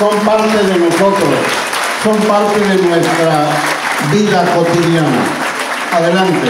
son parte de nosotros, son parte de nuestra vida cotidiana. Adelante.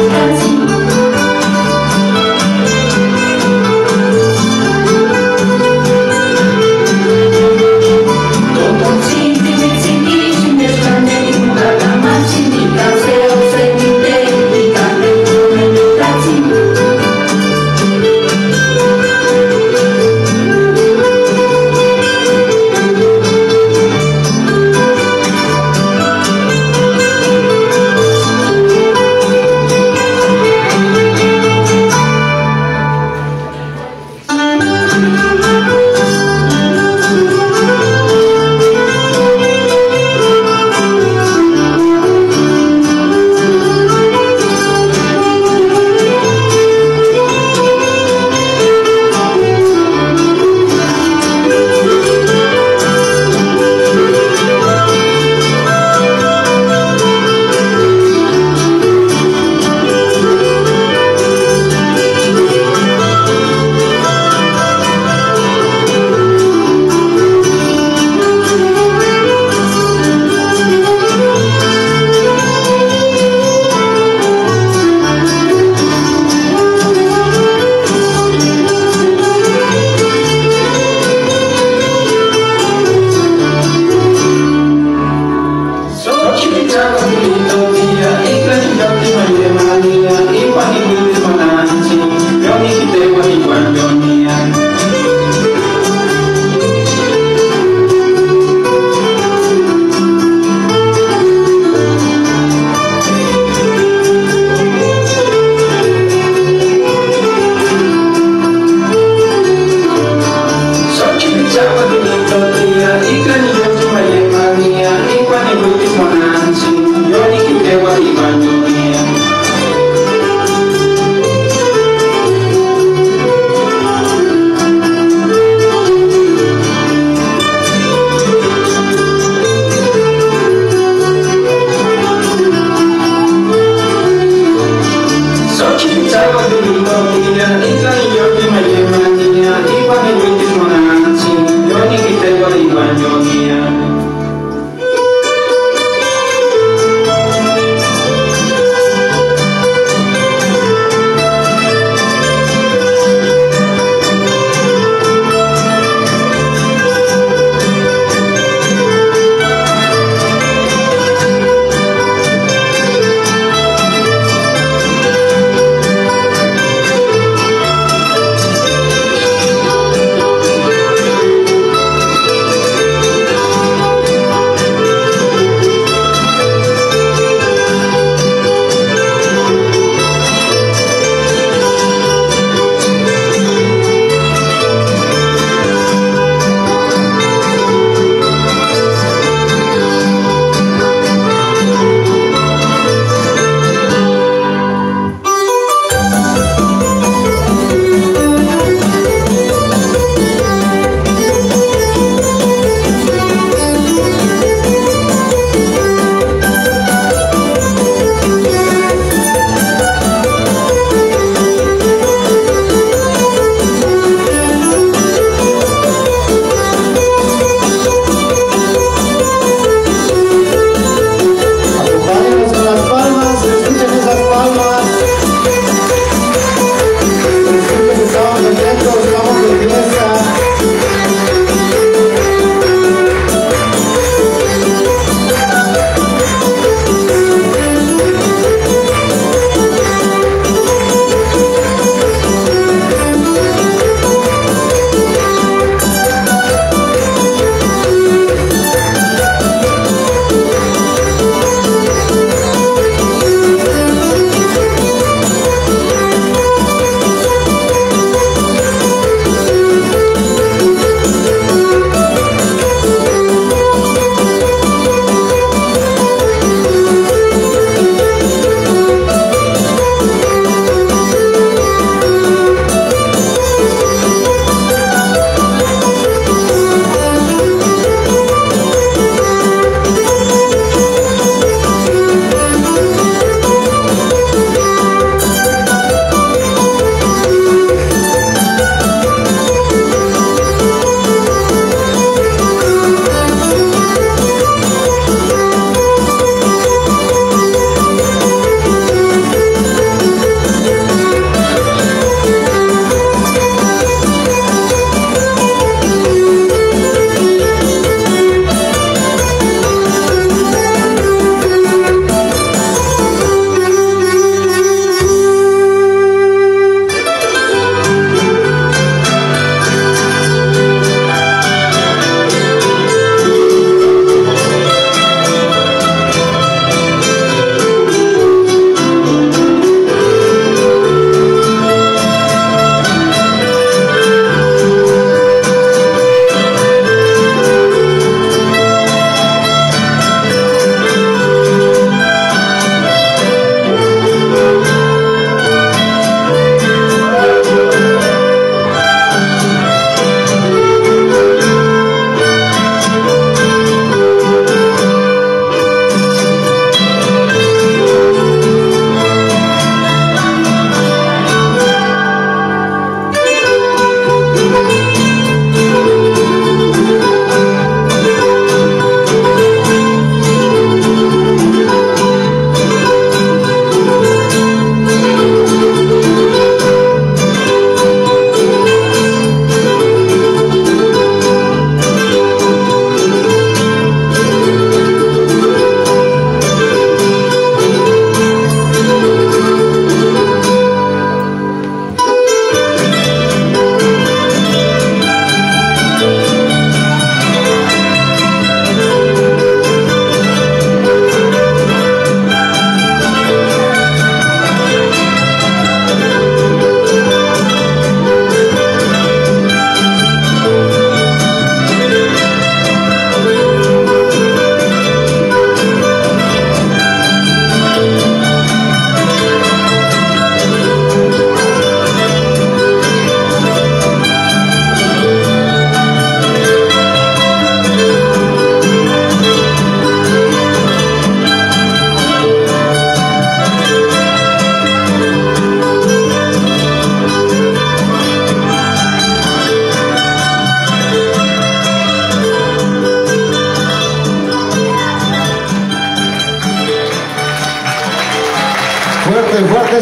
Gracias.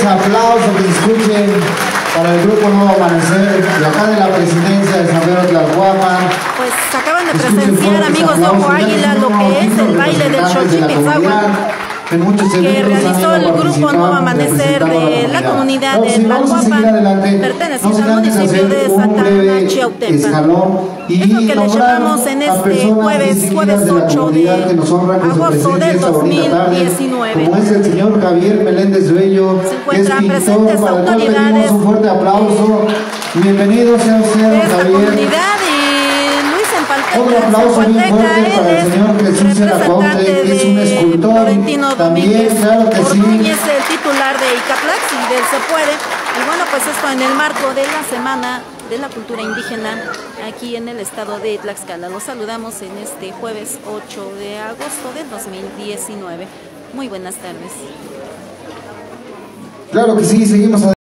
fuertes aplausos que se escuchen para el Grupo Nuevo Amanecer, de acá de la presidencia de San Pedro Tlalcuapan. Pues acaban de presenciar, amigos de Ojo Águila, lo que es el baile del Xochipitzahuatl que realizó el Grupo Nuevo Amanecer de la comunidad de Tlalcuapan, perteneciente al municipio de Santana, Chiautempan. Es lo que le llevamos en este jueves 8 de agosto del 2019. Como es el señor Javier Meléndez Bello, se encuentran presentes autoridades. Un fuerte aplauso. Bienvenido sea usted, Javier. Otro aplauso bien fuerte para el señor Jesús Seraponte, que es un escultor también, claro que sí. Orduñez, el titular de Icaplax y del Se Puede. Y bueno, pues esto en el marco de la Semana de la Cultura Indígena aquí en el estado de Tlaxcala. Los saludamos en este jueves 8 de agosto de 2019. Muy buenas tardes. Claro que sí, seguimos adelante.